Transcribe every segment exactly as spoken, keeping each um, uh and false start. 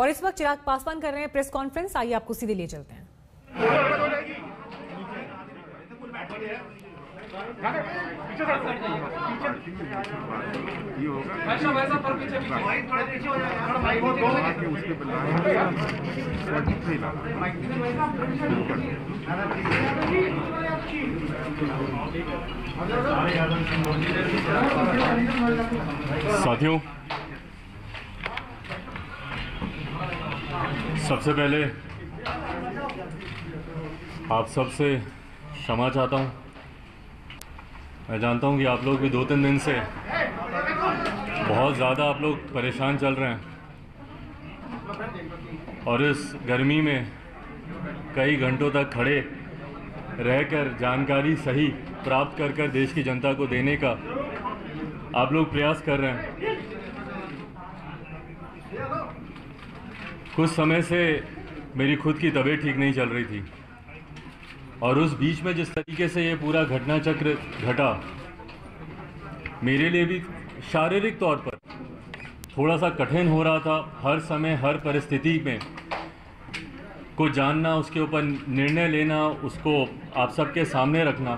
और इस वक्त चिराग पासवान कर रहे हैं प्रेस कॉन्फ्रेंस। आइए आपको सीधे ले चलते हैं। साथियों, सबसे पहले आप सबसे क्षमा चाहता हूँ। मैं जानता हूँ कि आप लोग भी दो तीन दिन से बहुत ज़्यादा आप लोग परेशान चल रहे हैं और इस गर्मी में कई घंटों तक खड़े रहकर जानकारी सही प्राप्त कर कर देश की जनता को देने का आप लोग प्रयास कर रहे हैं। कुछ समय से मेरी खुद की तबीयत ठीक नहीं चल रही थी और उस बीच में जिस तरीके से ये पूरा घटना चक्र घटा, मेरे लिए भी शारीरिक तौर पर थोड़ा सा कठिन हो रहा था। हर समय हर परिस्थिति में को जानना, उसके ऊपर निर्णय लेना, उसको आप सबके सामने रखना।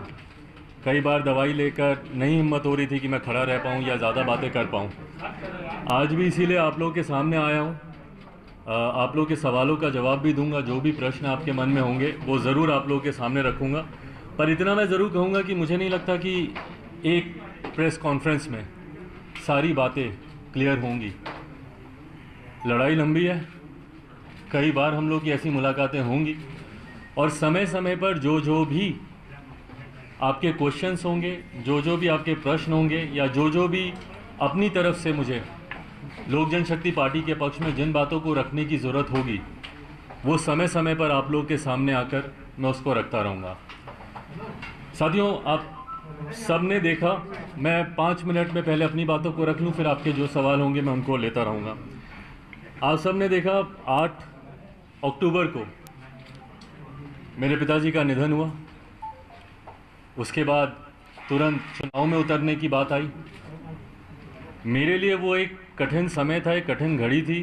कई बार दवाई लेकर नहीं हिम्मत हो रही थी कि मैं खड़ा रह पाऊँ या ज़्यादा बातें कर पाऊँ। आज भी इसीलिए आप लोगों के सामने आया हूँ। आप लोगों के सवालों का जवाब भी दूंगा, जो भी प्रश्न आपके मन में होंगे वो ज़रूर आप लोगों के सामने रखूंगा। पर इतना मैं ज़रूर कहूंगा कि मुझे नहीं लगता कि एक प्रेस कॉन्फ्रेंस में सारी बातें क्लियर होंगी। लड़ाई लंबी है, कई बार हम लोग की ऐसी मुलाकातें होंगी और समय समय पर जो जो भी आपके क्वेश्चंस होंगे, जो जो भी आपके प्रश्न होंगे या जो जो भी अपनी तरफ से मुझे लोक जनशक्ति पार्टी के पक्ष में जिन बातों को रखने की ज़रूरत होगी वो समय समय पर आप लोग के सामने आकर मैं उसको रखता रहूँगा। साथियों, आप सबने देखा, मैं पाँच मिनट में पहले अपनी बातों को रख लूँ, फिर आपके जो सवाल होंगे मैं उनको लेता रहूँगा। आप सबने देखा आठ अक्टूबर को मेरे पिताजी का निधन हुआ। उसके बाद तुरंत चुनाव में उतरने की बात आई। मेरे लिए वो एक कठिन समय था, एक कठिन घड़ी थी।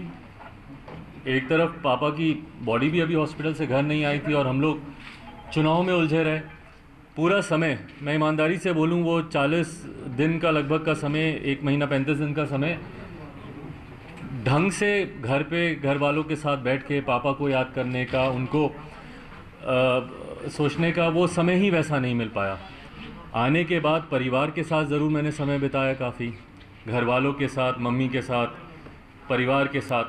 एक तरफ पापा की बॉडी भी अभी हॉस्पिटल से घर नहीं आई थी और हम लोग चुनाव में उलझे रहे। पूरा समय, मैं ईमानदारी से बोलूं, वो चालीस दिन का लगभग का समय, एक महीना पैंतीस दिन का समय ढंग से घर पे घर वालों के साथ बैठ के पापा को याद करने का, उनको आ, सोचने का वो समय ही वैसा नहीं मिल पाया। आने के बाद परिवार के साथ ज़रूर मैंने समय बिताया, काफ़ी घर वालों के साथ, मम्मी के साथ, परिवार के साथ।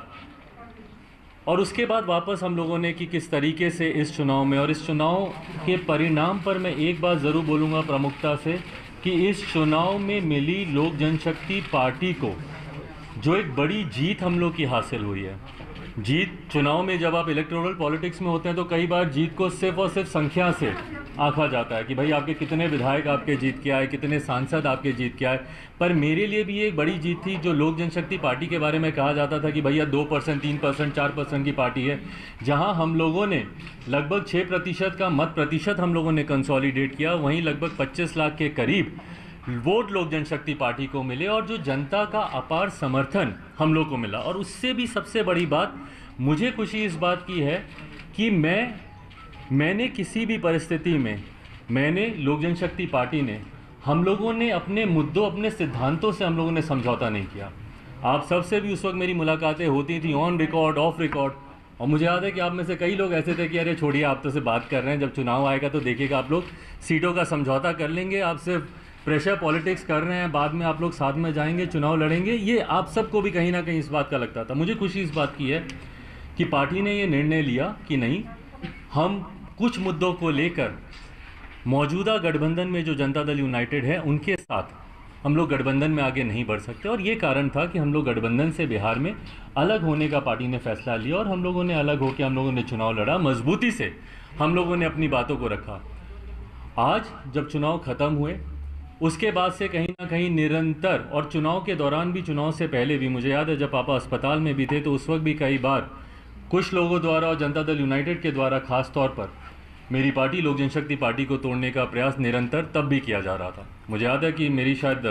और उसके बाद वापस हम लोगों ने कि किस तरीके से इस चुनाव में और इस चुनाव के परिणाम पर मैं एक बात ज़रूर बोलूँगा प्रमुखता से कि इस चुनाव में मिली लोक जनशक्ति पार्टी को जो एक बड़ी जीत हम लोग की हासिल हुई है। जीत, चुनाव में जब आप इलेक्टोरल पॉलिटिक्स में होते हैं तो कई बार जीत को सिर्फ और सिर्फ संख्या से आंका जाता है कि भाई आपके कितने विधायक आपके जीत के आए, कितने सांसद आपके जीत के आए। पर मेरे लिए भी ये एक बड़ी जीत थी। जो लोक जनशक्ति पार्टी के बारे में कहा जाता था कि भैया दो परसेंट तीन परसेंट चार परसेंट की पार्टी है, जहां हम लोगों ने लगभग छः प्रतिशत का मत प्रतिशत हम लोगों ने कंसॉलिडेट किया, वहीं लगभग पच्चीस लाख के करीब वोट लोक जनशक्ति पार्टी को मिले और जो जनता का अपार समर्थन हम लोग को मिला। और उससे भी सबसे बड़ी बात, मुझे खुशी इस बात की है कि मैं मैंने किसी भी परिस्थिति में मैंने लोक जनशक्ति पार्टी ने हम लोगों ने अपने मुद्दों, अपने सिद्धांतों से हम लोगों ने समझौता नहीं किया। आप सबसे भी उस वक्त मेरी मुलाकातें होती थी ऑन रिकॉर्ड, ऑफ रिकॉर्ड, और मुझे याद है कि आप में से कई लोग ऐसे थे कि अरे छोड़िए, आप तो से बात कर रहे हैं, जब चुनाव आएगा तो देखिएगा, आप लोग सीटों का समझौता कर लेंगे, आप सिर्फ प्रेशर पॉलिटिक्स कर रहे हैं, बाद में आप लोग साथ में जाएंगे, चुनाव लड़ेंगे। ये आप सबको भी कहीं ना कहीं इस बात का लगता था। मुझे खुशी इस बात की है कि पार्टी ने ये निर्णय लिया कि नहीं, हम कुछ मुद्दों को लेकर मौजूदा गठबंधन में जो जनता दल यूनाइटेड है उनके साथ हम लोग गठबंधन में आगे नहीं बढ़ सकते। और ये कारण था कि हम लोग गठबंधन से बिहार में अलग होने का पार्टी ने फैसला लिया और हम लोगों ने अलग होकर हम लोगों ने चुनाव लड़ा। मजबूती से हम लोगों ने अपनी बातों को रखा। आज जब चुनाव ख़त्म हुए उसके बाद से कहीं ना कहीं निरंतर, और चुनाव के दौरान भी, चुनाव से पहले भी, मुझे याद है जब पापा अस्पताल में भी थे तो उस वक्त भी कई बार कुछ लोगों द्वारा और जनता दल यूनाइटेड के द्वारा खास तौर पर मेरी पार्टी लोक जनशक्ति पार्टी को तोड़ने का प्रयास निरंतर तब भी किया जा रहा था। मुझे याद है कि मेरी शायद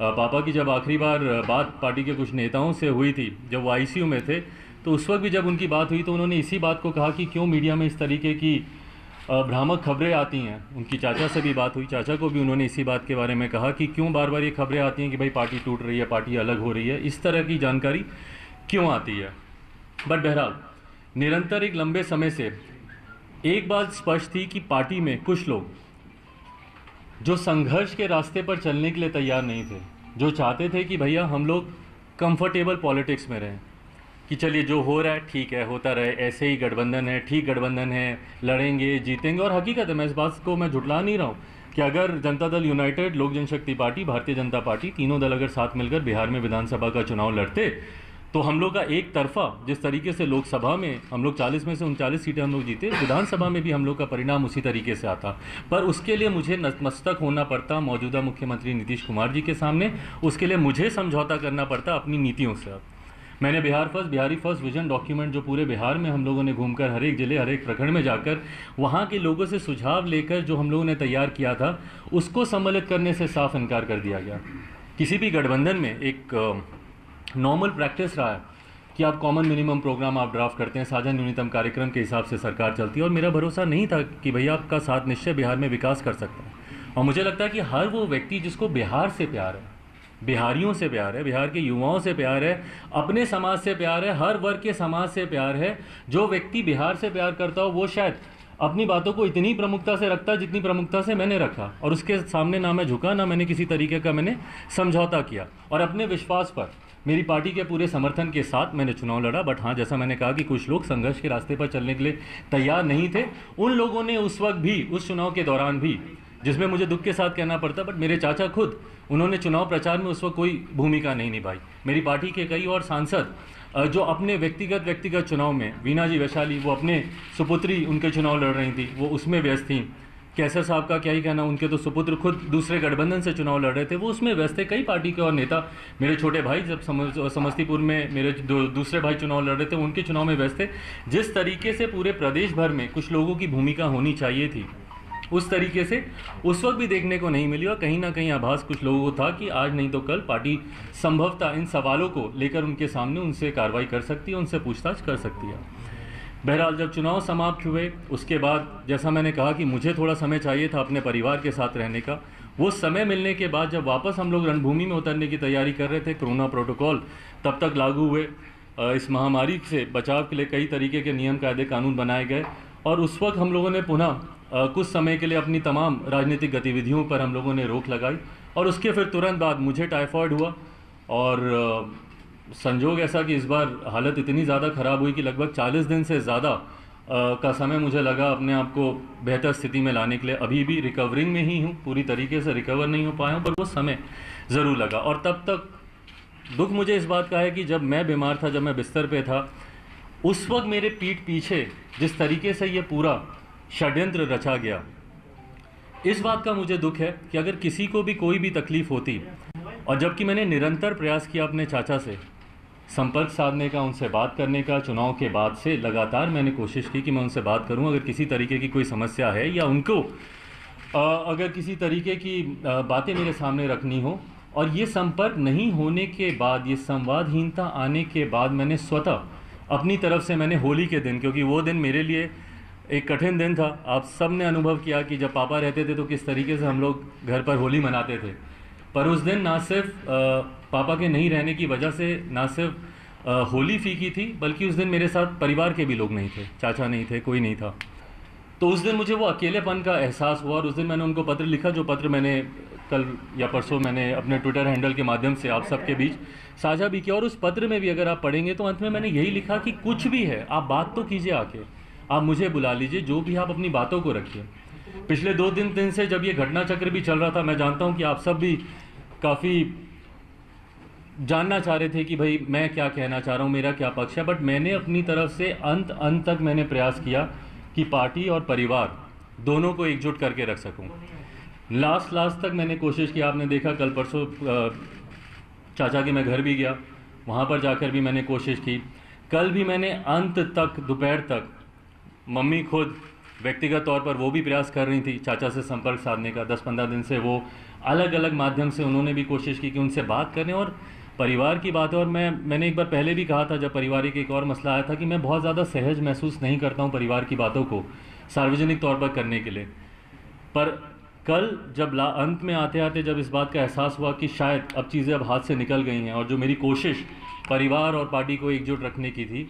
पापा की जब आखिरी बार बात पार्टी के कुछ नेताओं से हुई थी, जब वो आई सी यू में थे, तो उस वक्त भी जब उनकी बात हुई तो उन्होंने इसी बात को कहा कि क्यों मीडिया में इस तरीके की भ्रामक खबरें आती हैं। उनकी चाचा से भी बात हुई, चाचा को भी उन्होंने इसी बात के बारे में कहा कि क्यों बार बार ये खबरें आती हैं कि भाई पार्टी टूट रही है, पार्टी अलग हो रही है, इस तरह की जानकारी क्यों आती है। बट बहरहाल निरंतर एक लंबे समय से एक बात स्पष्ट थी कि पार्टी में कुछ लोग जो संघर्ष के रास्ते पर चलने के लिए तैयार नहीं थे, जो चाहते थे कि भैया हम लोग कंफर्टेबल पॉलिटिक्स में रहें कि चलिए जो हो रहा है ठीक है, होता रहे, ऐसे ही गठबंधन है, ठीक गठबंधन है, लड़ेंगे जीतेंगे। और हकीकत है, मैं इस बात को मैं झुठला नहीं रहा हूँ कि अगर जनता दल यूनाइटेड, लोक जनशक्ति पार्टी, भारतीय जनता पार्टी, तीनों दल अगर साथ मिलकर बिहार में विधानसभा का चुनाव लड़ते तो हम लोग का एक तरफा जिस तरीके से लोकसभा में हम लोग चालीस में से उनचालीस सीटें हम लोग जीते, विधानसभा में भी हम लोग का परिणाम उसी तरीके से आता। पर उसके लिए मुझे नतमस्तक होना पड़ता मौजूदा मुख्यमंत्री नीतीश कुमार जी के सामने, उसके लिए मुझे समझौता करना पड़ता अपनी नीतियों से। मैंने Bihar first, Bihari first vision document जो पूरे बिहार में हम लोगों ने घूमकर हर एक जिले, हर एक प्रखंड में जाकर वहाँ के लोगों से सुझाव लेकर जो हम लोगों ने तैयार किया था उसको सम्मिलित करने से साफ इनकार कर दिया गया। किसी भी गठबंधन में एक नॉर्मल प्रैक्टिस रहा है कि आप कॉमन मिनिमम प्रोग्राम आप ड्राफ्ट करते हैं, साझा न्यूनतम कार्यक्रम के हिसाब से सरकार चलती है। और मेरा भरोसा नहीं था कि भैया आपका साथ निश्चय बिहार में विकास कर सकता है। और मुझे लगता है कि हर वो व्यक्ति जिसको बिहार से प्यार है, बिहारियों से प्यार है, बिहार के युवाओं से प्यार है, अपने समाज से प्यार है, हर वर्ग के समाज से प्यार है, जो व्यक्ति बिहार से प्यार करता हो वो शायद अपनी बातों को इतनी प्रमुखता से रखता जितनी प्रमुखता से मैंने रखा। और उसके सामने ना मैं झुका, ना मैंने किसी तरीके का मैंने समझौता किया। और अपने विश्वास पर मेरी पार्टी के पूरे समर्थन के साथ मैंने चुनाव लड़ा। बट हाँ, जैसा मैंने कहा कि कुछ लोग संघर्ष के रास्ते पर चलने के लिए तैयार नहीं थे। उन लोगों ने उस वक्त भी, उस चुनाव के दौरान भी, जिसमें मुझे दुख के साथ कहना पड़ता, बट मेरे चाचा खुद उन्होंने चुनाव प्रचार में उस वक्त कोई भूमिका नहीं निभाई। मेरी पार्टी के कई और सांसद जो अपने व्यक्तिगत व्यक्तिगत चुनाव में, वीना जी वैशाली वो अपने सुपुत्री उनके चुनाव लड़ रही थी, वो उसमें व्यस्त थीं। कैसर साहब का क्या ही कहना, उनके तो सुपुत्र खुद दूसरे गठबंधन से चुनाव लड़ रहे थे, वो उसमें व्यस्त थे। कई पार्टी के और नेता, मेरे छोटे भाई जब समस्तीपुर में मेरे दूसरे भाई चुनाव लड़ रहे थे, उनके चुनाव में व्यस्त थे। जिस तरीके से पूरे प्रदेश भर में कुछ लोगों की भूमिका होनी चाहिए थी, उस तरीके से उस वक्त भी देखने को नहीं मिली। और कहीं ना कहीं आभास कुछ लोगों को था कि आज नहीं तो कल पार्टी संभवतः इन सवालों को लेकर उनके सामने उनसे कार्रवाई कर सकती है, उनसे पूछताछ कर सकती है। बहरहाल जब चुनाव समाप्त हुए उसके बाद, जैसा मैंने कहा कि मुझे थोड़ा समय चाहिए था अपने परिवार के साथ रहने का, वो समय मिलने के बाद जब वापस हम लोग रणभूमि में उतरने की तैयारी कर रहे थे, कोरोना प्रोटोकॉल तब तक लागू हुए, इस महामारी से बचाव के लिए कई तरीके के नियम कायदे कानून बनाए गए। और उस वक्त हम लोगों ने पुनः कुछ समय के लिए अपनी तमाम राजनीतिक गतिविधियों पर हम लोगों ने रोक लगाई। और उसके फिर तुरंत बाद मुझे टाइफॉइड हुआ और संजोग ऐसा कि इस बार हालत इतनी ज़्यादा ख़राब हुई कि लगभग चालीस दिन से ज़्यादा का समय मुझे लगा अपने आप को बेहतर स्थिति में लाने के लिए। अभी भी रिकवरिंग में ही हूँ, पूरी तरीके से रिकवर नहीं हो पाया हूँ, पर वो समय ज़रूर लगा। और तब तक दुख मुझे इस बात का है कि जब मैं बीमार था, जब मैं बिस्तर पर था, उस वक्त मेरे पीठ पीछे जिस तरीके से ये पूरा षड्यंत्र रचा गया, इस बात का मुझे दुख है कि अगर किसी को भी कोई भी तकलीफ़ होती, और जबकि मैंने निरंतर प्रयास किया अपने चाचा से संपर्क साधने का, उनसे बात करने का, चुनाव के बाद से लगातार मैंने कोशिश की कि मैं उनसे बात करूं अगर किसी तरीके की कोई समस्या है या उनको अगर किसी तरीके की बातें मेरे सामने रखनी हो। और ये संपर्क नहीं होने के बाद, ये संवादहीनता आने के बाद, मैंने स्वतः अपनी तरफ से मैंने होली के दिन, क्योंकि वो दिन मेरे लिए एक कठिन दिन था, आप सब ने अनुभव किया कि जब पापा रहते थे तो किस तरीके से हम लोग घर पर होली मनाते थे। पर उस दिन ना सिर्फ पापा के नहीं रहने की वजह से ना सिर्फ होली फीकी थी, बल्कि उस दिन मेरे साथ परिवार के भी लोग नहीं थे, चाचा नहीं थे, कोई नहीं था। तो उस दिन मुझे वो अकेलेपन का एहसास हुआ और उस दिन मैंने उनको पत्र लिखा, जो पत्र मैंने कल या परसों मैंने अपने ट्विटर हैंडल के माध्यम से आप सबके बीच साझा भी किया। और उस पत्र में भी अगर आप पढ़ेंगे तो अंत में मैंने यही लिखा कि कुछ भी है आप बात तो कीजिए, आके आप मुझे बुला लीजिए, जो भी आप अपनी बातों को रखिए। पिछले दो दिन दिन से जब ये घटना चक्र भी चल रहा था, मैं जानता हूँ कि आप सब भी काफ़ी जानना चाह रहे थे कि भाई मैं क्या कहना चाह रहा हूँ, मेरा क्या पक्ष है। बट मैंने अपनी तरफ से अंत अंत तक मैंने प्रयास किया कि पार्टी और परिवार दोनों को एकजुट करके रख सकूँ। लास्ट लास्ट तक मैंने कोशिश की। आपने देखा कल परसों चाचा के मैं घर भी गया, वहाँ पर जाकर भी मैंने कोशिश की। कल भी मैंने अंत तक, दोपहर तक, मम्मी खुद व्यक्तिगत तौर पर वो भी प्रयास कर रही थी चाचा से संपर्क साधने का। दस पंद्रह दिन से वो अलग अलग माध्यम से उन्होंने भी कोशिश की कि उनसे बात करें। और परिवार की बात है, और मैं मैंने एक बार पहले भी कहा था जब पारिवारिक एक और मसला आया था कि मैं बहुत ज़्यादा सहज महसूस नहीं करता हूँ परिवार की बातों को सार्वजनिक तौर पर करने के लिए। पर कल जब ला अंत में आते आते जब इस बात का एहसास हुआ कि शायद अब चीज़ें अब हाथ से निकल गई हैं, और जो मेरी कोशिश परिवार और पार्टी को एकजुट रखने की थी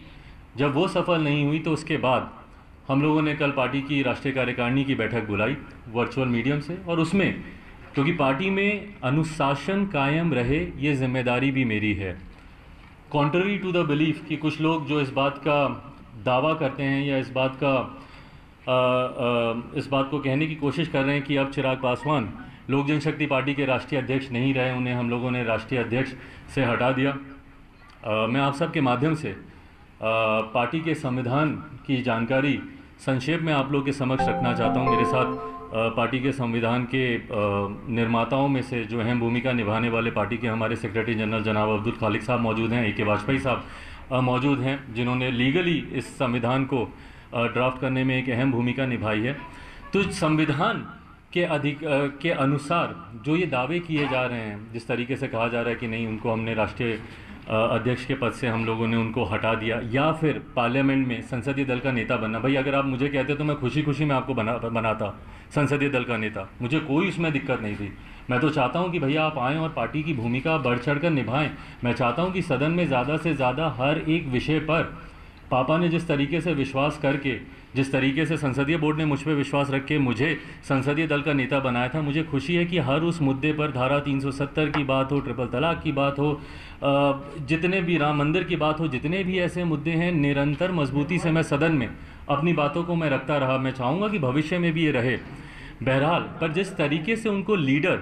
जब वो सफल नहीं हुई, तो उसके बाद हम लोगों ने कल पार्टी की राष्ट्रीय कार्यकारिणी की बैठक बुलाई वर्चुअल मीडियम से, और उसमें क्योंकि पार्टी में अनुशासन कायम रहे ये जिम्मेदारी भी मेरी है। कॉन्ट्ररी टू द बिलीफ कि कुछ लोग जो इस बात का दावा करते हैं या इस बात का आ, आ, इस बात को कहने की कोशिश कर रहे हैं कि अब चिराग पासवान लोक जनशक्ति पार्टी के राष्ट्रीय अध्यक्ष नहीं रहे, उन्हें हम लोगों ने राष्ट्रीय अध्यक्ष से हटा दिया। आ, मैं आप सब के माध्यम से आ, पार्टी के संविधान की जानकारी संक्षेप में आप लोग के समक्ष रखना चाहता हूं। मेरे साथ आ, पार्टी के संविधान के आ, निर्माताओं में से जो अहम भूमिका निभाने वाले पार्टी के हमारे सेक्रेटरी जनरल जनाब अब्दुल खालिक साहब मौजूद हैं, ए के वाजपेयी साहब मौजूद हैं, जिन्होंने लीगली इस संविधान को ड्राफ्ट करने में एक अहम भूमिका निभाई है। तो संविधान के अधिक के अनुसार जो ये दावे किए जा रहे हैं, जिस तरीके से कहा जा रहा है कि नहीं उनको हमने राष्ट्रीय अध्यक्ष के पद से हम लोगों ने उनको हटा दिया या फिर पार्लियामेंट में संसदीय दल का नेता बनना, भाई अगर आप मुझे कहते तो मैं खुशी खुशी में आपको बना बनाता संसदीय दल का नेता, मुझे कोई उसमें दिक्कत नहीं थी। मैं तो चाहता हूँ कि भैया आप आएँ और पार्टी की भूमिका बढ़ चढ़ कर निभाएँ। मैं चाहता हूँ कि सदन में ज़्यादा से ज़्यादा हर एक विषय पर पापा ने जिस तरीके से विश्वास करके, जिस तरीके से संसदीय बोर्ड ने मुझ पर विश्वास रख के मुझे संसदीय दल का नेता बनाया था, मुझे खुशी है कि हर उस मुद्दे पर धारा तीन सौ सत्तर की बात हो, ट्रिपल तलाक की बात हो, जितने भी राम मंदिर की बात हो, जितने भी ऐसे मुद्दे हैं, निरंतर मजबूती से मैं सदन में अपनी बातों को मैं रखता रहा। मैं चाहूँगा कि भविष्य में भी ये रहे। बहरहाल पर जिस तरीके से उनको लीडर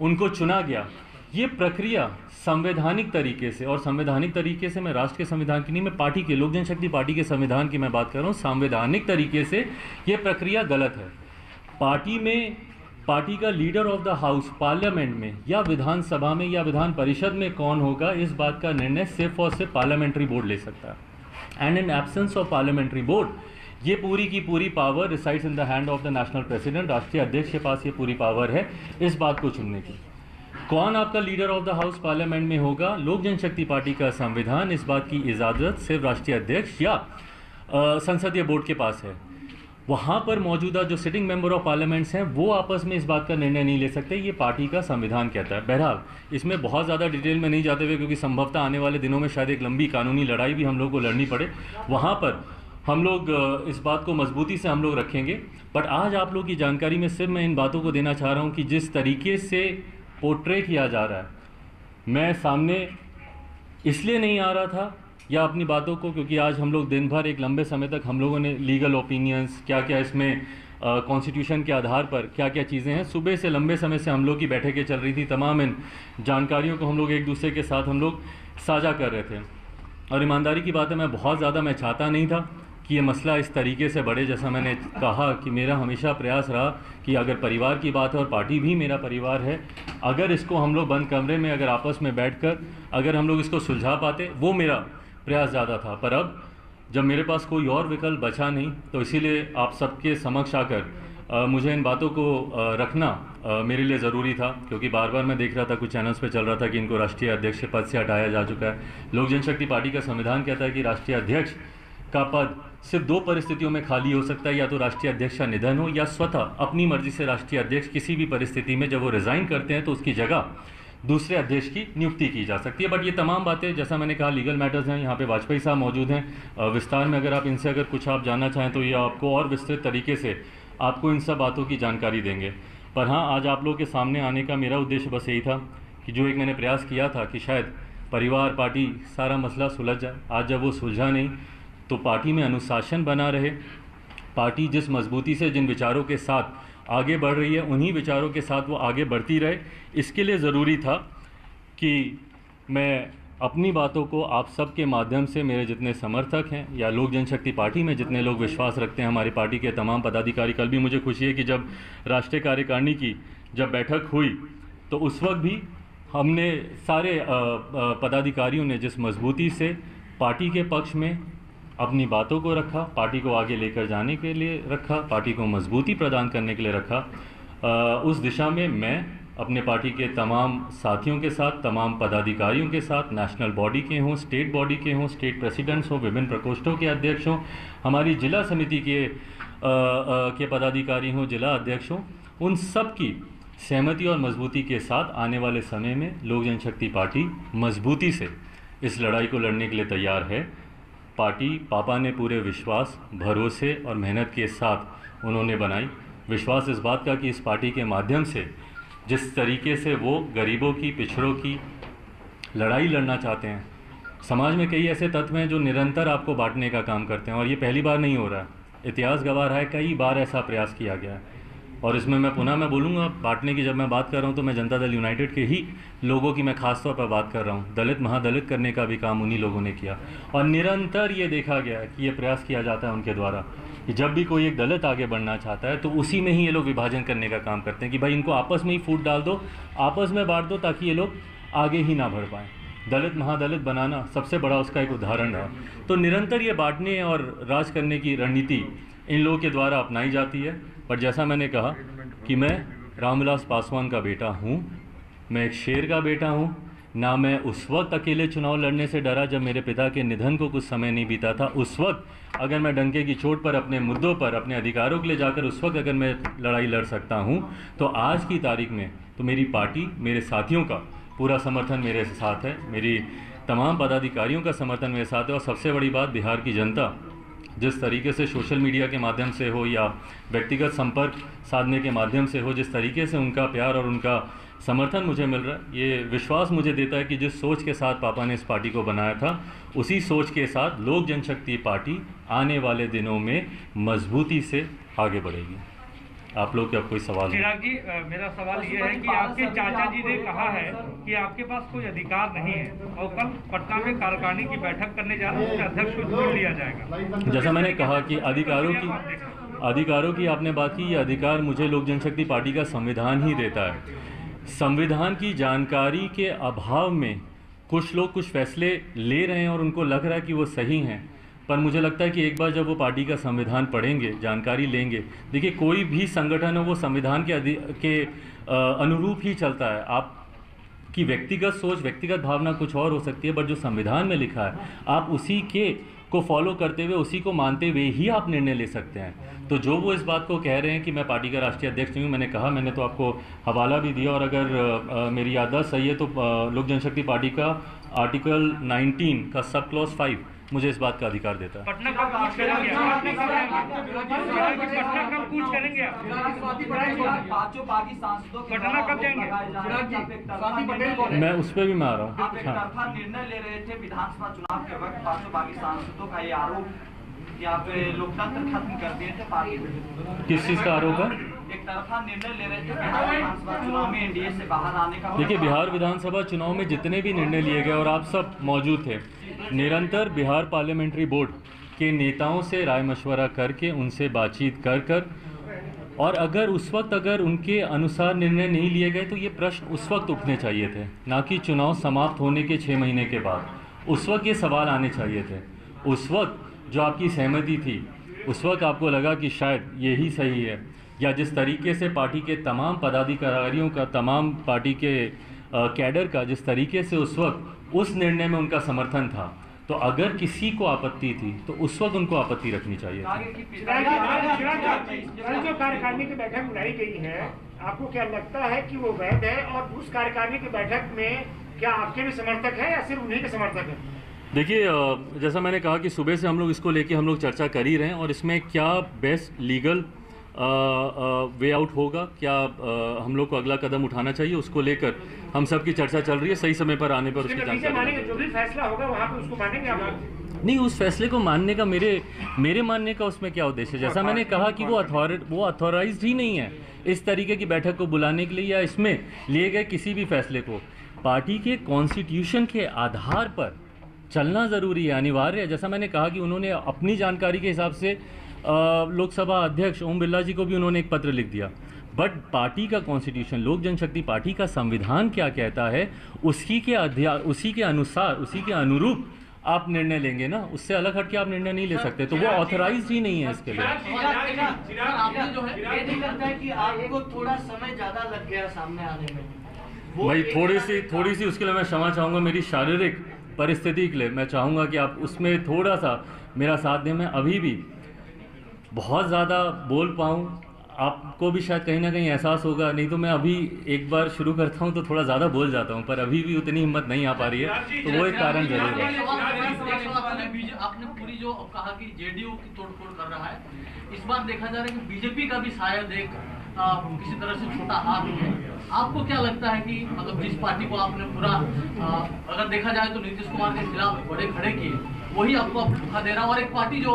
उनको चुना गया, ये प्रक्रिया संवैधानिक तरीके से, और संवैधानिक तरीके से मैं राष्ट्र के संविधान की नहीं, मैं पार्टी के लोक जनशक्ति पार्टी के संविधान की मैं बात कर रहा हूँ, संवैधानिक तरीके से ये प्रक्रिया गलत है। पार्टी में पार्टी का leader of the house parliament में या विधानसभा में या विधान परिषद में कौन होगा, इस बात का निर्णय सिर्फ और सिर्फ पार्लियामेंट्री बोर्ड ले सकता है। And in absence of parliamentary board ये पूरी की पूरी power resides in the hand of the national president. राष्ट्रीय अध्यक्ष के पास ये पूरी पावर है इस बात को चुनने की। कौन आपका leader of the house parliament में होगा, लोक जनशक्ति पार्टी का संविधान इस बात की इजाज़त सिर्फ राष्ट्रीय अध्यक्ष या संसदीय बोर्ड के पास है। वहाँ पर मौजूदा जो सिटिंग मेंबर ऑफ पार्लियामेंट्स हैं वो आपस में इस बात का निर्णय नहीं ले सकते, ये पार्टी का संविधान कहता है। बहरहाल इसमें बहुत ज़्यादा डिटेल में नहीं जाते हुए, क्योंकि संभवतः आने वाले दिनों में शायद एक लंबी कानूनी लड़ाई भी हम लोग को लड़नी पड़े, वहाँ पर हम लोग इस बात को मजबूती से हम लोग रखेंगे। बट आज आप लोग की जानकारी में सिर्फ मैं इन बातों को देना चाह रहा हूँ कि जिस तरीके से पोर्ट्रे किया जा रहा है, मैं सामने इसलिए नहीं आ रहा था या अपनी बातों को, क्योंकि आज हम लोग दिन भर एक लंबे समय तक हम लोगों ने लीगल ओपिनियंस क्या क्या इसमें कॉन्स्टिट्यूशन के आधार पर क्या क्या चीज़ें हैं, सुबह से लंबे समय से हम लोग की बैठकें चल रही थी, तमाम इन जानकारियों को हम लोग एक दूसरे के साथ हम लोग साझा कर रहे थे। और ईमानदारी की बात है, मैं बहुत ज़्यादा मैं चाहता नहीं था कि ये मसला इस तरीके से बढ़े। जैसा मैंने कहा कि मेरा हमेशा प्रयास रहा कि अगर परिवार की बात है और पार्टी भी मेरा परिवार है, अगर इसको हम लोग बंद कमरे में अगर आपस में बैठकर अगर हम लोग इसको सुलझा पाते, वो मेरा प्रयास ज़्यादा था। पर अब जब मेरे पास कोई और विकल्प बचा नहीं, तो इसीलिए आप सबके समक्ष आकर आ, मुझे इन बातों को आ, रखना आ, मेरे लिए ज़रूरी था, क्योंकि बार बार मैं देख रहा था कुछ चैनल्स पे चल रहा था कि इनको राष्ट्रीय अध्यक्ष के पद से हटाया जा चुका है। लोक जनशक्ति पार्टी का संविधान कहता है कि राष्ट्रीय अध्यक्ष का पद सिर्फ दो परिस्थितियों में खाली हो सकता है, या तो राष्ट्रीय अध्यक्ष का निधन हो या स्वतः अपनी मर्जी से राष्ट्रीय अध्यक्ष किसी भी परिस्थिति में जब वो रिज़ाइन करते हैं तो उसकी जगह दूसरे अध्यक्ष की नियुक्ति की जा सकती है। बट ये तमाम बातें जैसा मैंने कहा लीगल मैटर्स हैं, यहाँ पे वाजपेयी साहब मौजूद हैं विस्तार में, अगर आप इनसे अगर कुछ आप जानना चाहें तो ये आपको और विस्तृत तरीके से आपको इन सब बातों की जानकारी देंगे। पर हाँ, आज आप लोग के सामने आने का मेरा उद्देश्य बस यही था कि जो एक मैंने प्रयास किया था कि शायद परिवार पार्टी सारा मसला सुलझ जाए, आज जब वो सुलझा नहीं तो पार्टी में अनुशासन बना रहे। पार्टी जिस मजबूती से जिन विचारों के साथ आगे बढ़ रही है उन्हीं विचारों के साथ वो आगे बढ़ती रहे। इसके लिए ज़रूरी था कि मैं अपनी बातों को आप सब के माध्यम से, मेरे जितने समर्थक हैं या लोक जनशक्ति पार्टी में जितने लोग विश्वास रखते हैं, हमारी पार्टी के तमाम पदाधिकारी, कल भी मुझे खुशी है कि जब राष्ट्रीय कार्यकारिणी की जब बैठक हुई तो उस वक्त भी हमने सारे पदाधिकारियों ने जिस मजबूती से पार्टी के पक्ष में अपनी बातों को रखा, पार्टी को आगे लेकर जाने के लिए रखा, पार्टी को मजबूती प्रदान करने के लिए रखा, आ, उस दिशा में मैं अपने पार्टी के तमाम साथियों के साथ, तमाम पदाधिकारियों के साथ, नेशनल बॉडी के हों, स्टेट बॉडी के हों, स्टेट प्रेसिडेंट्स हों, विभिन्न प्रकोष्ठों के अध्यक्ष हों, हमारी जिला समिति के आ, आ, के पदाधिकारी हों, जिला अध्यक्ष हों, उन सब की सहमति और मजबूती के साथ आने वाले समय में लोक जनशक्ति पार्टी मजबूती से इस लड़ाई को लड़ने के लिए तैयार है। पार्टी पापा ने पूरे विश्वास, भरोसे और मेहनत के साथ उन्होंने बनाई। विश्वास इस बात का कि इस पार्टी के माध्यम से जिस तरीके से वो गरीबों की, पिछड़ों की लड़ाई लड़ना चाहते हैं, समाज में कई ऐसे तत्व हैं जो निरंतर आपको बांटने का काम करते हैं और ये पहली बार नहीं हो रहा है, इतिहास गवाह रहा है, कई बार ऐसा प्रयास किया गया है। और इसमें मैं पुनः मैं बोलूँगा, बांटने की जब मैं बात कर रहा हूँ तो मैं जनता दल यूनाइटेड के ही लोगों की मैं खास तौर पर बात कर रहा हूँ। दलित महादलित करने का भी काम उन्हीं लोगों ने किया और निरंतर ये देखा गया कि ये प्रयास किया जाता है उनके द्वारा कि जब भी कोई एक दलित आगे बढ़ना चाहता है तो उसी में ही ये लोग विभाजन करने का काम करते हैं कि भाई इनको आपस में ही फूट डाल दो, आपस में बांट दो ताकि ये लोग आगे ही ना बढ़ पाएँ। दलित महादलित बनाना सबसे बड़ा उसका एक उदाहरण रहा। तो निरंतर ये बांटने और राज करने की रणनीति इन लोगों के द्वारा अपनाई जाती है। पर जैसा मैंने कहा कि मैं राम विलास पासवान का बेटा हूँ, मैं एक शेर का बेटा हूँ, ना मैं उस वक्त अकेले चुनाव लड़ने से डरा जब मेरे पिता के निधन को कुछ समय नहीं बीता था। उस वक्त अगर मैं डंके की चोट पर, अपने मुद्दों पर, अपने अधिकारों के लिए जाकर उस वक्त अगर मैं लड़ाई लड़ सकता हूँ तो आज की तारीख में तो मेरी पार्टी, मेरे साथियों का पूरा समर्थन मेरे साथ है, मेरी तमाम पदाधिकारियों का समर्थन मेरे साथ है। और सबसे बड़ी बात, बिहार की जनता जिस तरीके से सोशल मीडिया के माध्यम से हो या व्यक्तिगत संपर्क साधने के माध्यम से हो, जिस तरीके से उनका प्यार और उनका समर्थन मुझे मिल रहा है, ये विश्वास मुझे देता है कि जिस सोच के साथ पापा ने इस पार्टी को बनाया था, उसी सोच के साथ लोक जनशक्ति पार्टी आने वाले दिनों में मजबूती से आगे बढ़ेगी। आप लोग के अब कोई सवाल? चिराग जी, मेरा सवाल ये है कि आपके चाचा जी ने कहा है कि आपके पास कोई अधिकार नहीं है और कल पटना में कार्यकारिणी की बैठक करने जा रहे हैं, उसके अध्यक्ष को चुन लिया जाएगा। जैसा मैंने कहा कि अधिकारों की अधिकारों की आपने बात की, ये अधिकार मुझे लोक जनशक्ति पार्टी का संविधान ही देता है। संविधान की जानकारी के अभाव में कुछ लोग कुछ फैसले ले रहे हैं और उनको लग रहा है कि वो सही हैं, पर मुझे लगता है कि एक बार जब वो पार्टी का संविधान पढ़ेंगे, जानकारी लेंगे, देखिए कोई भी संगठन हो वो संविधान के अधि के अनुरूप ही चलता है। आप की व्यक्तिगत सोच, व्यक्तिगत भावना कुछ और हो सकती है, बट जो संविधान में लिखा है आप उसी के को फॉलो करते हुए, उसी को मानते हुए ही आप निर्णय ले सकते हैं। तो जो वो इस बात को कह रहे हैं कि मैं पार्टी का राष्ट्रीय अध्यक्ष नहीं हूँ, मैंने कहा, मैंने तो आपको हवाला भी दिया और अगर आ, मेरी याददाश्त सही है तो लोक जनशक्ति पार्टी का आर्टिकल नाइनटीन का सब क्लॉज फाइव मुझे इस बात का अधिकार देता है। मैं उस पर भी मैं आ रहा हूँ। निर्णय ले रहे थे विधानसभा चुनाव के वक्त पांचों बागी सांसदों का ये आरोप, यहाँ पे लोकतंत्र खत्म कर दिए थे पार्टी में। किस चीज का आरोप है? एक तरफा निर्णय ले रहे थे बिहार विधानसभा चुनाव में एनडीए से बाहर आने का। देखिए, बिहार विधानसभा चुनाव में जितने भी निर्णय लिए गए और आप सब मौजूद थे, निरंतर बिहार पार्लियामेंट्री बोर्ड के नेताओं से राय मशवरा करके, उनसे बातचीत कर कर और अगर उस वक्त अगर उनके अनुसार निर्णय नहीं लिए गए तो ये प्रश्न उस वक्त उठने चाहिए थे, ना कि चुनाव समाप्त होने के छः महीने के बाद। उस वक्त ये सवाल आने चाहिए थे। उस वक्त जो आपकी सहमति थी, उस वक्त आपको लगा कि शायद यही सही है, या जिस तरीके से पार्टी के तमाम पदाधिकारियों का, तमाम पार्टी के कैडर का जिस तरीके से उस वक्त उस निर्णय में उनका समर्थन था, तो अगर किसी को आपत्ति थी तो उस वक्त उनको आपत्ति रखनी चाहिए। जो कार्यकारिणी की बैठक बुलाई गई है, आपको क्या लगता है कि वो वैध है और उस कार्यकारिणी की बैठक में क्या आपके भी समर्थक है या सिर्फ उन्हीं के समर्थक है? देखिए, जैसा मैंने कहा कि सुबह से हम लोग इसको लेके हम लोग चर्चा कर ही रहे हैं और इसमें क्या बेस्ट लीगल वे आउट होगा, क्या आ, हम लोग को अगला कदम उठाना चाहिए, उसको लेकर हम सब की चर्चा चल रही है। सही समय पर आने पर उसकी जानकारी, जो भी फैसला होगा वहाँ पे उसको मानेंगे हम लोग। नहीं, उस फैसले को मानने का, मेरे मेरे मानने का उसमें क्या उद्देश्य है? जैसा मैंने कहा कि वो अथॉरिट वो अथॉराइज्ड ही नहीं है इस तरीके की बैठक को बुलाने के लिए या इसमें लिए गए किसी भी फैसले को। पार्टी के कॉन्स्टिट्यूशन के आधार पर चलना ज़रूरी है, अनिवार्य है। जैसा मैंने कहा कि उन्होंने अपनी जानकारी के हिसाब से लोकसभा अध्यक्ष ओम बिरला जी को भी उन्होंने एक पत्र लिख दिया, बट पार्टी का कॉन्स्टिट्यूशन, लोक जनशक्ति पार्टी का संविधान क्या कहता है, उसी के अध्या उसी के अनुसार, उसी के अनुरूप आप निर्णय लेंगे ना, उससे अलग हटके आप निर्णय नहीं ले सकते, तो वो ऑथराइज्ड ही नहीं है इसके लिए। आपने जो है ये नहीं लगता है कि आपको थोड़ा समय ज्यादा लग गया सामने आने में? भाई थोड़ी सी थोड़ी सी उसके लिए मैं क्षमा चाहूँगा, मेरी शारीरिक परिस्थिति के लिए मैं चाहूँगा कि आप उसमें थोड़ा सा मेरा साथ दें। मैं अभी भी बहुत ज़्यादा बोल पाऊँ, आपको भी शायद कहीं ना कहीं एहसास होगा, नहीं तो मैं अभी एक बार शुरू करता हूं तो थोड़ा ज़्यादा बोल जाता हूं, पर अभी भी उतनी हिम्मत नहीं आ पा रही है, तो वो एक कारण जरूर है। आपने पूरी जो कहा कि जेडीयू की तोड़फोड़ कर रहा है, इस बार देखा जा रहा है कि बीजेपी का भी शायद एक किसी तरह से छोटा हाथ है, आपको क्या लगता है कि मतलब जिस पार्टी को आपने पूरा अगर देखा जाए तो नीतीश कुमार के खिलाफ बड़े खड़े किए, वही आपको धोखा दे रहा है, और एक पार्टी जो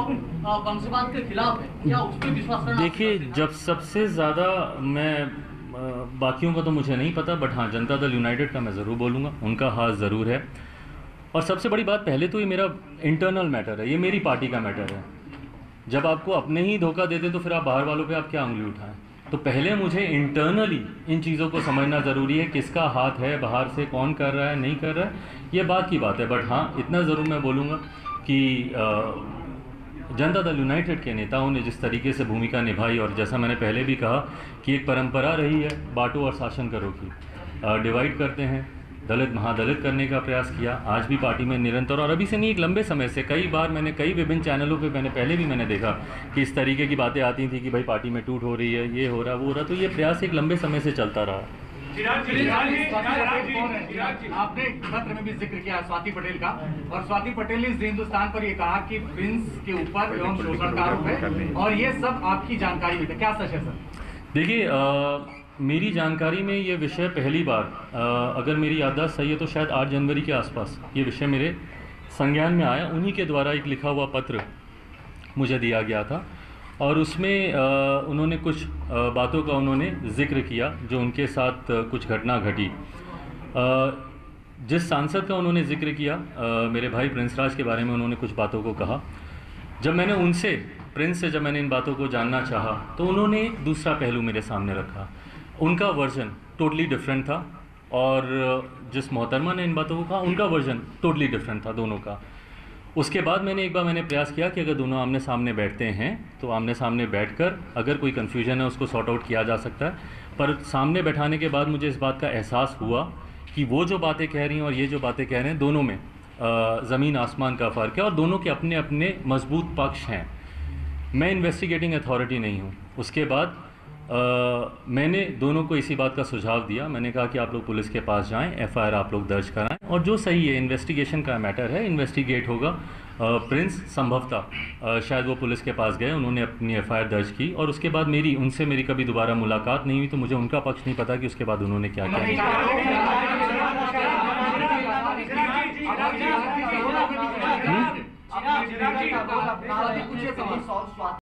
वंशवाद के खिलाफ है, क्या उस पर विश्वास करना? देखिए, जब सबसे ज़्यादा मैं बाकियों का तो मुझे नहीं पता, बट हाँ जनता दल यूनाइटेड का मैं ज़रूर बोलूँगा, उनका हाथ ज़रूर है। और सबसे बड़ी बात, पहले तो ये मेरा इंटरनल मैटर है, ये मेरी पार्टी का मैटर है। जब आपको अपने ही धोखा देते तो फिर आप बाहर वालों पर आप क्या उंगली उठाएँ? तो पहले मुझे इंटरनली इन चीज़ों को समझना ज़रूरी है, किसका हाथ है बाहर से, कौन कर रहा है नहीं कर रहा है, ये बात की बात है। बट हाँ इतना ज़रूर मैं बोलूँगा कि जनता दल यूनाइटेड के नेताओं ने जिस तरीके से भूमिका निभाई, और जैसा मैंने पहले भी कहा कि एक परंपरा रही है बांटो और शासन करो की, डिवाइड करते हैं, दलित महादलित करने का प्रयास किया, आज भी पार्टी में निरंतर, और अभी से नहीं एक लंबे समय से कई बार मैंने कई विभिन्न चैनलों पे मैंने पहले भी मैंने देखा कि इस तरीके की बातें आती थी कि भाई पार्टी में टूट हो रही है, ये हो रहा वो हो रहा, तो ये प्रयास एक लंबे समय से चलता रहा। चिराग जी, आपने पत्र में भी जिक्र किया स्वाति पटेल का, और स्वाति पटेल ने इस हिंदुस्तान पर ये कहा कि प्रिंस के ऊपर एवं शोषण का आरोप है, और ये सब आपकी जानकारी में, क्या सच है सर? देखिए, मेरी जानकारी में ये विषय पहली बार आ, अगर मेरी याददाश्त सही है तो शायद आठ जनवरी के आसपास ये विषय मेरे संज्ञान में आया। उन्हीं के द्वारा एक लिखा हुआ पत्र मुझे दिया गया था, और उसमें आ, उन्होंने कुछ आ, बातों का उन्होंने जिक्र किया जो उनके साथ कुछ घटना घटी। आ, जिस सांसद का उन्होंने जिक्र किया, आ, मेरे भाई प्रिंस राज के बारे में उन्होंने कुछ बातों को कहा। जब मैंने उनसे प्रिंस से जब मैंने इन बातों को जानना चाहा तो उन्होंने एक दूसरा पहलू मेरे सामने रखा, उनका वर्जन टोटली डिफरेंट था, और जिस मोहतरमा ने इन बातों को कहा उनका वर्जन टोटली डिफरेंट था दोनों का। उसके बाद मैंने एक बार मैंने प्रयास किया कि अगर दोनों आमने सामने बैठते हैं तो आमने सामने बैठकर अगर कोई कन्फ्यूजन है उसको सॉर्ट आउट किया जा सकता है, पर सामने बैठाने के बाद मुझे इस बात का एहसास हुआ कि वो जो बातें कह रही हैं और ये जो बातें कह रहे हैं दोनों में ज़मीन आसमान का फ़र्क है, और दोनों के अपने अपने मजबूत पक्ष हैं। मैं इन्वेस्टिगेटिंग अथॉरिटी नहीं हूँ। उसके बाद आ, मैंने दोनों को इसी बात का सुझाव दिया, मैंने कहा कि आप लोग पुलिस के पास जाएं, एफ आई आर आप लोग दर्ज कराएं, और जो सही है इन्वेस्टिगेशन का मैटर है, इन्वेस्टिगेट होगा। आ, प्रिंस संभवतः शायद वो पुलिस के पास गए, उन्होंने अपनी एफ आई आर दर्ज की, और उसके बाद मेरी उनसे मेरी कभी दोबारा मुलाकात नहीं हुई, तो मुझे उनका पक्ष नहीं पता कि उसके बाद उन्होंने क्या किया।